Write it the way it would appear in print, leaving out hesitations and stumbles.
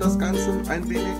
Das Ganze ein wenig.